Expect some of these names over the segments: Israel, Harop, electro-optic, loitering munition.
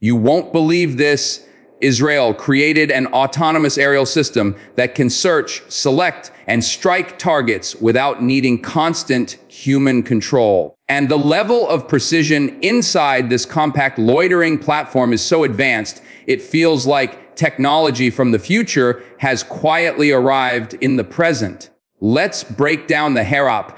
You won't believe this. Israel created an autonomous aerial system that can search, select, and strike targets without needing constant human control. And the level of precision inside this compact loitering platform is so advanced, it feels like technology from the future has quietly arrived in the present. Let's break down the Harop,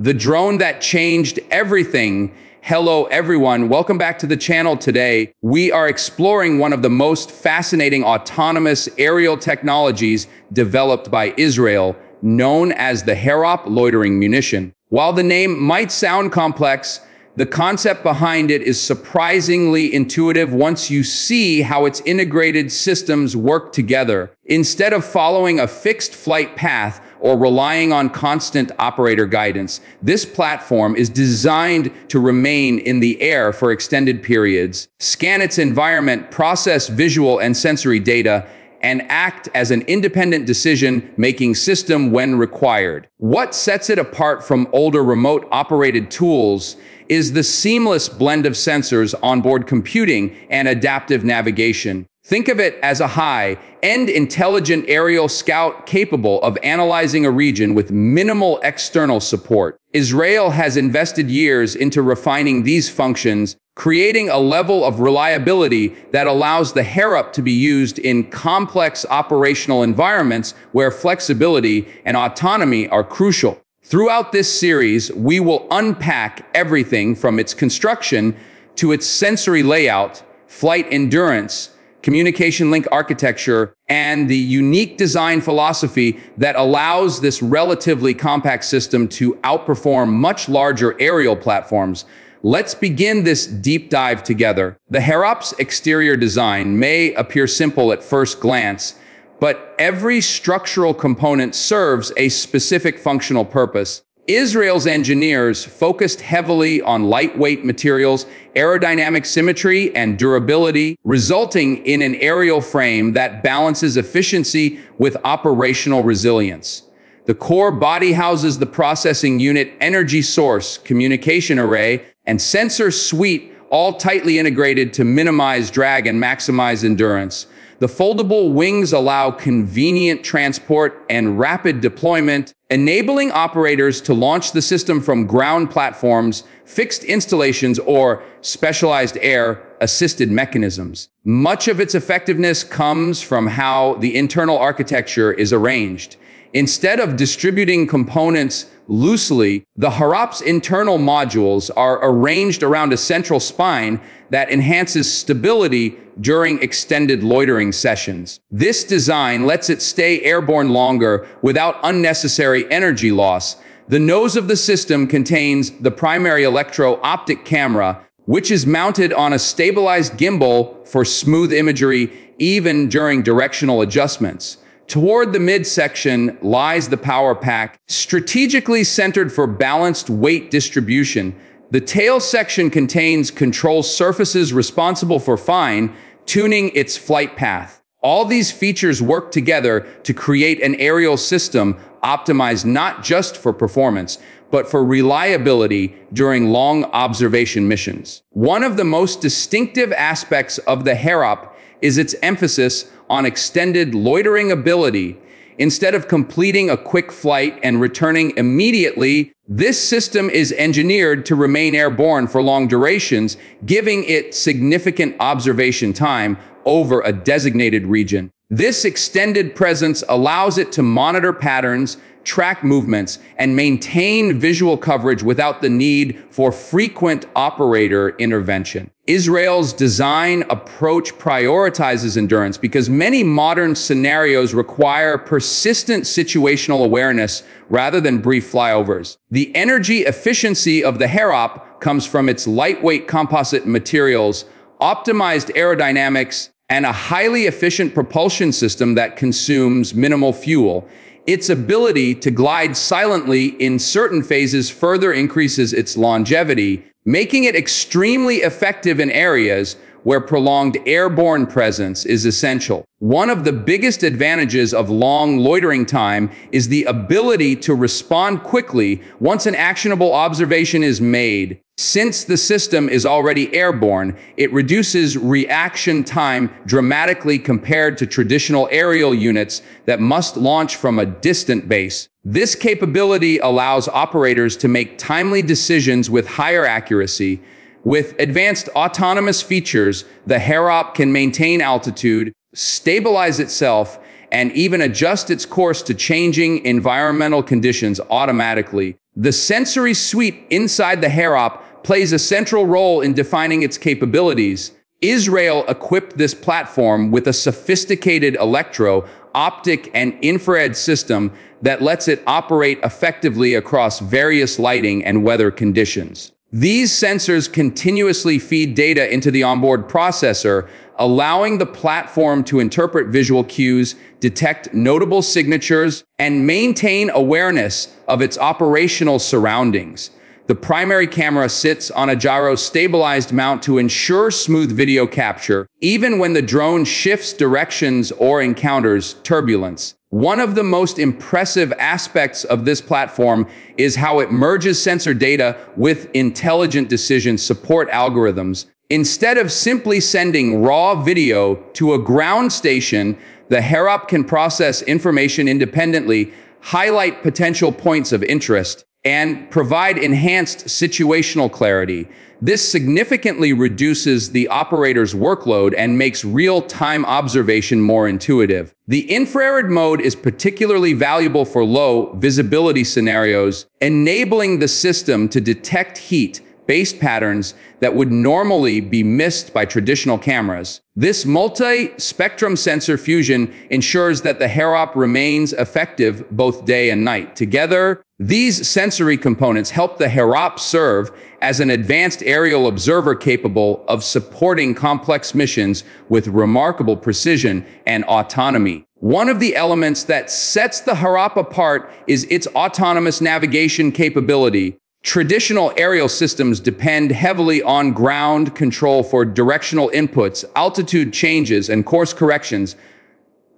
the drone that changed everything. Hello, everyone. Welcome back to the channel today. We are exploring one of the most fascinating autonomous aerial technologies developed by Israel, known as the Harop loitering munition. While the name might sound complex, the concept behind it is surprisingly intuitive once you see how its integrated systems work together. Instead of following a fixed flight path or relying on constant operator guidance, this platform is designed to remain in the air for extended periods, scan its environment, process visual and sensory data, and act as an independent decision-making system when required. What sets it apart from older remote-operated tools is the seamless blend of sensors, onboard computing, and adaptive navigation. Think of it as a high-end intelligent aerial scout capable of analyzing a region with minimal external support. Israel has invested years into refining these functions, creating a level of reliability that allows the Harop to be used in complex operational environments where flexibility and autonomy are crucial. Throughout this series, we will unpack everything from its construction to its sensory layout, flight endurance, communication link architecture, and the unique design philosophy that allows this relatively compact system to outperform much larger aerial platforms. Let's begin this deep dive together. The Harop's exterior design may appear simple at first glance, but every structural component serves a specific functional purpose. Israel's engineers focused heavily on lightweight materials, aerodynamic symmetry, and durability, resulting in an aerial frame that balances efficiency with operational resilience. The core body houses the processing unit, energy source, communication array, and sensor suite, all tightly integrated to minimize drag and maximize endurance. The foldable wings allow convenient transport and rapid deployment, enabling operators to launch the system from ground platforms, fixed installations, or specialized air-assisted mechanisms. Much of its effectiveness comes from how the internal architecture is arranged. Instead of distributing components loosely, the Harop's internal modules are arranged around a central spine that enhances stability during extended loitering sessions. This design lets it stay airborne longer without unnecessary energy loss. The nose of the system contains the primary electro-optic camera, which is mounted on a stabilized gimbal for smooth imagery even during directional adjustments. Toward the midsection lies the power pack, strategically centered for balanced weight distribution. The tail section contains control surfaces responsible for fine-tuning its flight path. All these features work together to create an aerial system optimized not just for performance, but for reliability during long observation missions. One of the most distinctive aspects of the Harop is its emphasis on extended loitering ability. Instead of completing a quick flight and returning immediately, this system is engineered to remain airborne for long durations, giving it significant observation time over a designated region. This extended presence allows it to monitor patterns, track movements, and maintain visual coverage without the need for frequent operator intervention. Israel's design approach prioritizes endurance because many modern scenarios require persistent situational awareness rather than brief flyovers. The energy efficiency of the Harop comes from its lightweight composite materials, optimized aerodynamics, and a highly efficient propulsion system that consumes minimal fuel. Its ability to glide silently in certain phases further increases its longevity, making it extremely effective in areas where prolonged airborne presence is essential. One of the biggest advantages of long loitering time is the ability to respond quickly once an actionable observation is made. Since the system is already airborne, it reduces reaction time dramatically compared to traditional aerial units that must launch from a distant base. This capability allows operators to make timely decisions with higher accuracy. With advanced autonomous features, the Harop can maintain altitude, stabilize itself, and even adjust its course to changing environmental conditions automatically. The sensory suite inside the Harop plays a central role in defining its capabilities. Israel equipped this platform with a sophisticated electro, optic, and infrared system that lets it operate effectively across various lighting and weather conditions. These sensors continuously feed data into the onboard processor, allowing the platform to interpret visual cues, detect notable signatures, and maintain awareness of its operational surroundings. The primary camera sits on a gyro-stabilized mount to ensure smooth video capture, even when the drone shifts directions or encounters turbulence. One of the most impressive aspects of this platform is how it merges sensor data with intelligent decision support algorithms. Instead of simply sending raw video to a ground station, the Harop can process information independently, highlight potential points of interest, and provide enhanced situational clarity. This significantly reduces the operator's workload and makes real-time observation more intuitive. The infrared mode is particularly valuable for low visibility scenarios, enabling the system to detect heat-based patterns that would normally be missed by traditional cameras. This multi-spectrum sensor fusion ensures that the Harop remains effective both day and night. Together, these sensory components help the Harop serve as an advanced aerial observer capable of supporting complex missions with remarkable precision and autonomy. One of the elements that sets the Harop apart is its autonomous navigation capability. Traditional aerial systems depend heavily on ground control for directional inputs, altitude changes, and course corrections.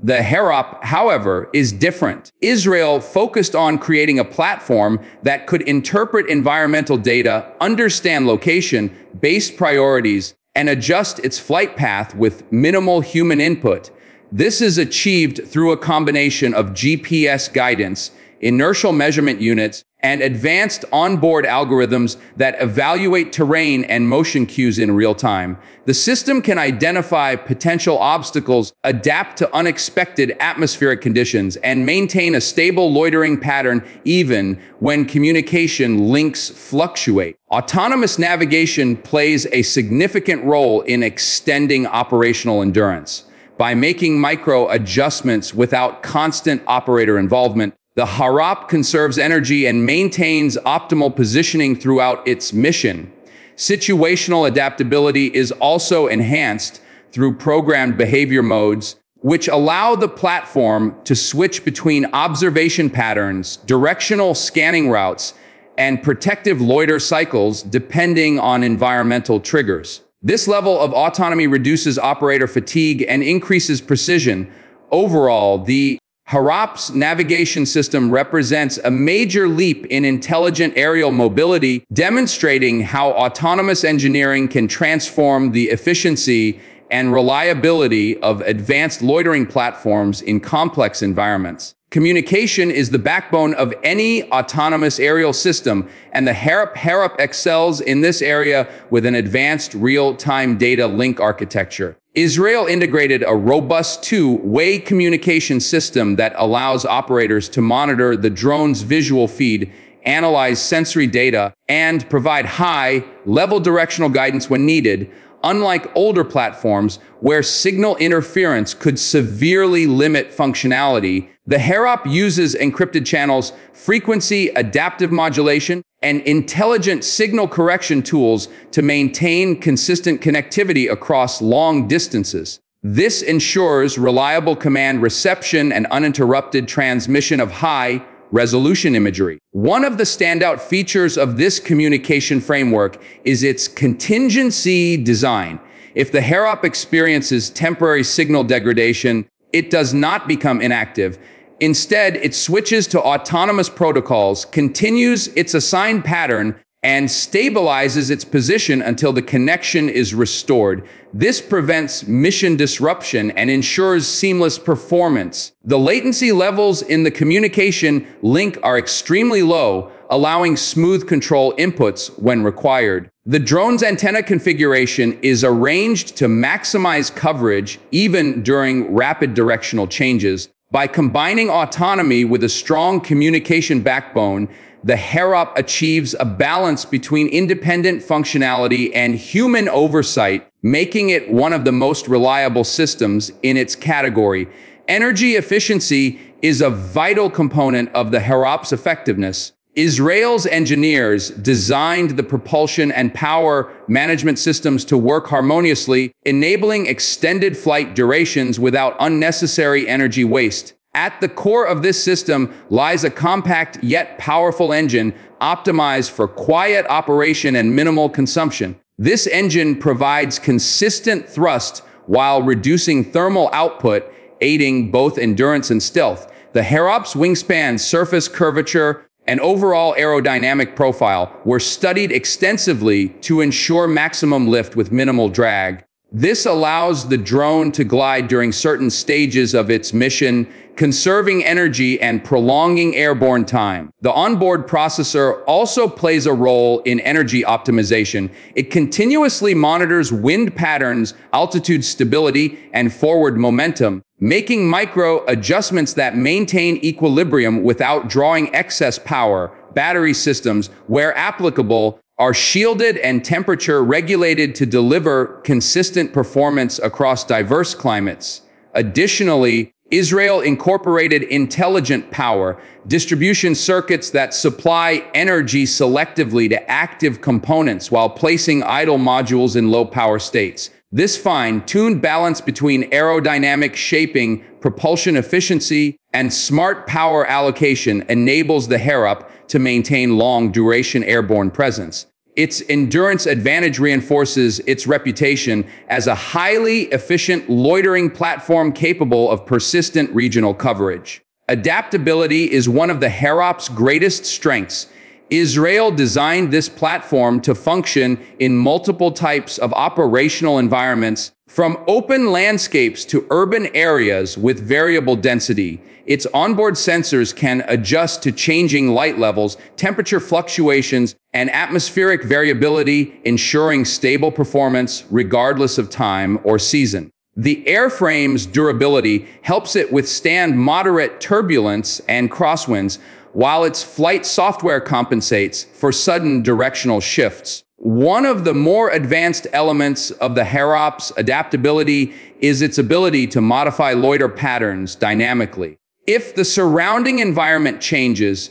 The Harop, however, is different. Israel focused on creating a platform that could interpret environmental data, understand location, base priorities, and adjust its flight path with minimal human input. This is achieved through a combination of GPS guidance, inertial measurement units, and advanced onboard algorithms that evaluate terrain and motion cues in real time. The system can identify potential obstacles, adapt to unexpected atmospheric conditions, and maintain a stable loitering pattern even when communication links fluctuate. Autonomous navigation plays a significant role in extending operational endurance. By making micro adjustments without constant operator involvement, the Harop conserves energy and maintains optimal positioning throughout its mission. Situational adaptability is also enhanced through programmed behavior modes, which allow the platform to switch between observation patterns, directional scanning routes, and protective loiter cycles depending on environmental triggers. This level of autonomy reduces operator fatigue and increases precision. Overall, the Harop's navigation system represents a major leap in intelligent aerial mobility, demonstrating how autonomous engineering can transform the efficiency and reliability of advanced loitering platforms in complex environments. Communication is the backbone of any autonomous aerial system, and the Harop excels in this area with an advanced real-time data link architecture. Israel integrated a robust two-way communication system that allows operators to monitor the drone's visual feed, analyze sensory data, and provide high-level directional guidance when needed, unlike older platforms where signal interference could severely limit functionality. The Harop uses encrypted channels, frequency, adaptive modulation, and intelligent signal correction tools to maintain consistent connectivity across long distances. This ensures reliable command reception and uninterrupted transmission of high-resolution imagery. One of the standout features of this communication framework is its contingency design. If the Harop experiences temporary signal degradation, it does not become inactive. Instead, it switches to autonomous protocols, continues its assigned pattern, and stabilizes its position until the connection is restored. This prevents mission disruption and ensures seamless performance. The latency levels in the communication link are extremely low, allowing smooth control inputs when required. The drone's antenna configuration is arranged to maximize coverage even during rapid directional changes. By combining autonomy with a strong communication backbone, the Harop achieves a balance between independent functionality and human oversight, making it one of the most reliable systems in its category. Energy efficiency is a vital component of the Harop's effectiveness. Israel's engineers designed the propulsion and power management systems to work harmoniously, enabling extended flight durations without unnecessary energy waste. At the core of this system lies a compact yet powerful engine optimized for quiet operation and minimal consumption. This engine provides consistent thrust while reducing thermal output, aiding both endurance and stealth. The Harop's wingspan, surface curvature, and overall aerodynamic profile were studied extensively to ensure maximum lift with minimal drag. This allows the drone to glide during certain stages of its mission, conserving energy and prolonging airborne time. The onboard processor also plays a role in energy optimization. It continuously monitors wind patterns, altitude stability, and forward momentum, making micro adjustments that maintain equilibrium without drawing excess power. Battery systems, where applicable, are shielded and temperature regulated to deliver consistent performance across diverse climates. Additionally, Israel incorporated intelligent power distribution circuits that supply energy selectively to active components while placing idle modules in low power states. This fine-tuned balance between aerodynamic shaping, propulsion efficiency, and smart power allocation enables the Harop to maintain long-duration airborne presence. Its endurance advantage reinforces its reputation as a highly efficient loitering platform capable of persistent regional coverage. Adaptability is one of the Harop's greatest strengths. Israel designed this platform to function in multiple types of operational environments, from open landscapes to urban areas with variable density. Its onboard sensors can adjust to changing light levels, temperature fluctuations, and atmospheric variability, ensuring stable performance regardless of time or season. The airframe's durability helps it withstand moderate turbulence and crosswinds, while its flight software compensates for sudden directional shifts. One of the more advanced elements of the Harop's adaptability is its ability to modify loiter patterns dynamically. If the surrounding environment changes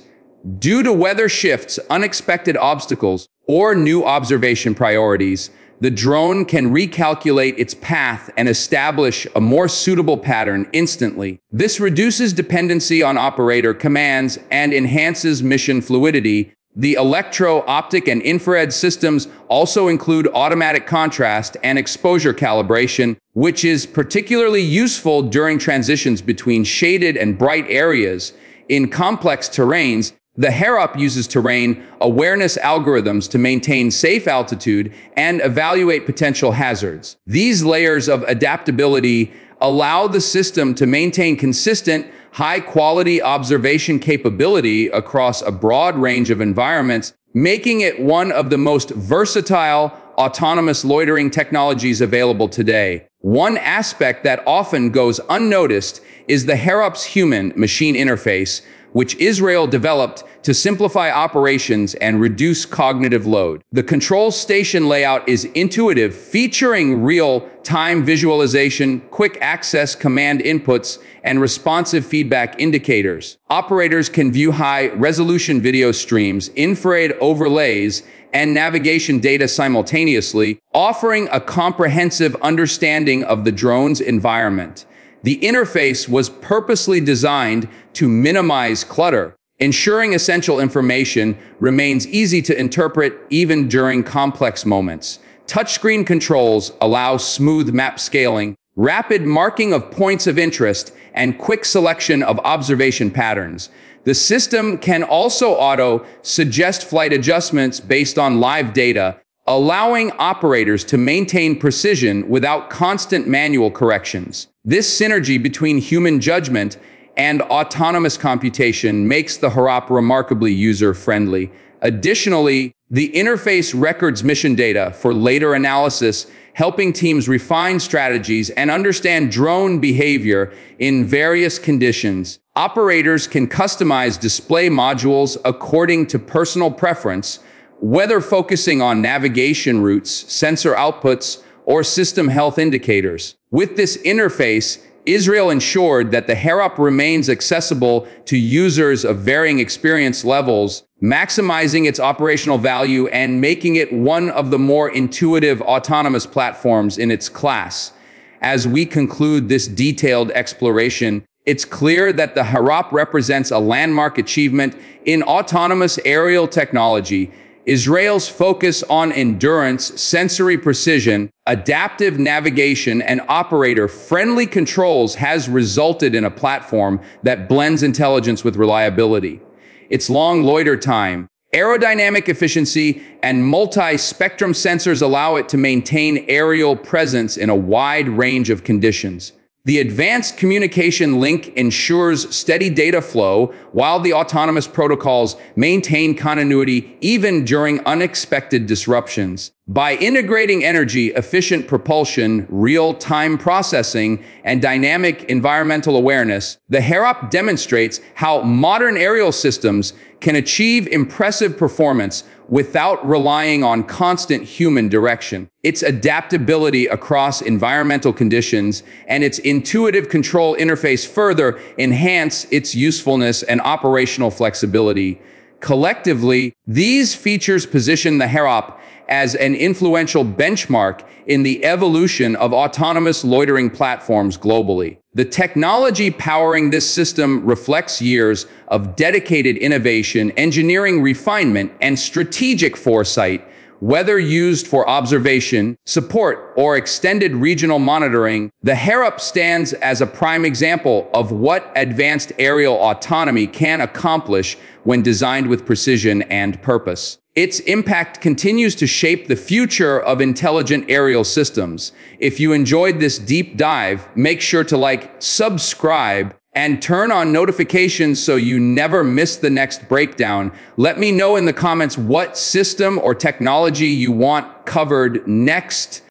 due to weather shifts, unexpected obstacles, or new observation priorities, the drone can recalculate its path and establish a more suitable pattern instantly. This reduces dependency on operator commands and enhances mission fluidity. The electro-optic and infrared systems also include automatic contrast and exposure calibration, which is particularly useful during transitions between shaded and bright areas. In complex terrains, the Harop uses terrain awareness algorithms to maintain safe altitude and evaluate potential hazards. These layers of adaptability allow the system to maintain consistent, high-quality observation capability across a broad range of environments, making it one of the most versatile autonomous loitering technologies available today. One aspect that often goes unnoticed is the Harop's human-machine interface, which Israel developed to simplify operations and reduce cognitive load. The control station layout is intuitive, featuring real-time visualization, quick access command inputs, and responsive feedback indicators. Operators can view high-resolution video streams, infrared overlays, and navigation data simultaneously, offering a comprehensive understanding of the drone's environment. The interface was purposely designed to minimize clutter, ensuring essential information remains easy to interpret even during complex moments. Touchscreen controls allow smooth map scaling, rapid marking of points of interest, and quick selection of observation patterns. The system can also auto-suggest flight adjustments based on live data, allowing operators to maintain precision without constant manual corrections. This synergy between human judgment and autonomous computation makes the Harop remarkably user-friendly. Additionally, the interface records mission data for later analysis, helping teams refine strategies and understand drone behavior in various conditions. Operators can customize display modules according to personal preference, whether focusing on navigation routes, sensor outputs, or system health indicators. With this interface, Israel ensured that the Harop remains accessible to users of varying experience levels, maximizing its operational value and making it one of the more intuitive autonomous platforms in its class. As we conclude this detailed exploration, it's clear that the Harop represents a landmark achievement in autonomous aerial technology. Israel's focus on endurance, sensory precision, adaptive navigation, and operator-friendly controls has resulted in a platform that blends intelligence with reliability. Its long loiter time, aerodynamic efficiency, and multi-spectrum sensors allow it to maintain aerial presence in a wide range of conditions. The advanced communication link ensures steady data flow, while the autonomous protocols maintain continuity even during unexpected disruptions. By integrating energy, efficient propulsion, real-time processing, and dynamic environmental awareness, the Harop demonstrates how modern aerial systems can achieve impressive performance without relying on constant human direction. Its adaptability across environmental conditions and its intuitive control interface further enhance its usefulness and operational flexibility. Collectively, these features position the Harop as an influential benchmark in the evolution of autonomous loitering platforms globally. The technology powering this system reflects years of dedicated innovation, engineering refinement, and strategic foresight. Whether used for observation, support, or extended regional monitoring, the Harop stands as a prime example of what advanced aerial autonomy can accomplish when designed with precision and purpose. Its impact continues to shape the future of intelligent aerial systems. If you enjoyed this deep dive, make sure to like, subscribe, and turn on notifications so you never miss the next breakdown. Let me know in the comments what system or technology you want covered next.